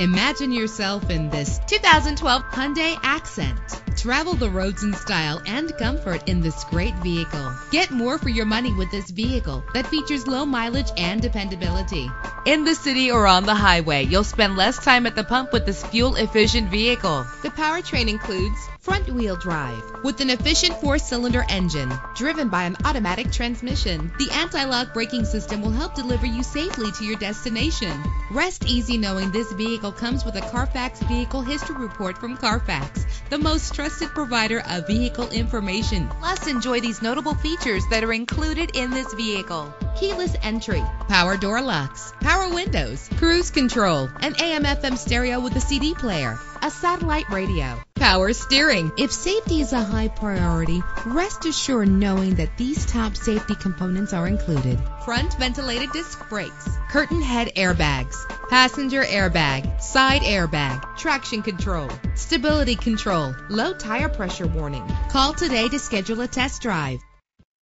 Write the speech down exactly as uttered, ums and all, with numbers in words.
Imagine yourself in this two thousand twelve Hyundai Accent. Travel the roads in style and comfort in this great vehicle. Get more for your money with this vehicle that features low mileage and dependability. In the city or on the highway, you'll spend less time at the pump with this fuel-efficient vehicle. The powertrain includes front-wheel drive with an efficient four-cylinder engine driven by an automatic transmission. The anti-lock braking system will help deliver you safely to your destination. Rest easy knowing this vehicle comes with a Carfax Vehicle History Report from Carfax, the most trusted provider of vehicle information. Plus, enjoy these notable features that are included in this vehicle: keyless entry, power door locks, power windows, cruise control, an A M F M stereo with a C D player, a satellite radio, power steering. If safety is a high priority, rest assured knowing that these top safety components are included: front ventilated disc brakes, curtain head airbags, passenger airbag, side airbag, traction control, stability control, low tire pressure warning. Call today to schedule a test drive.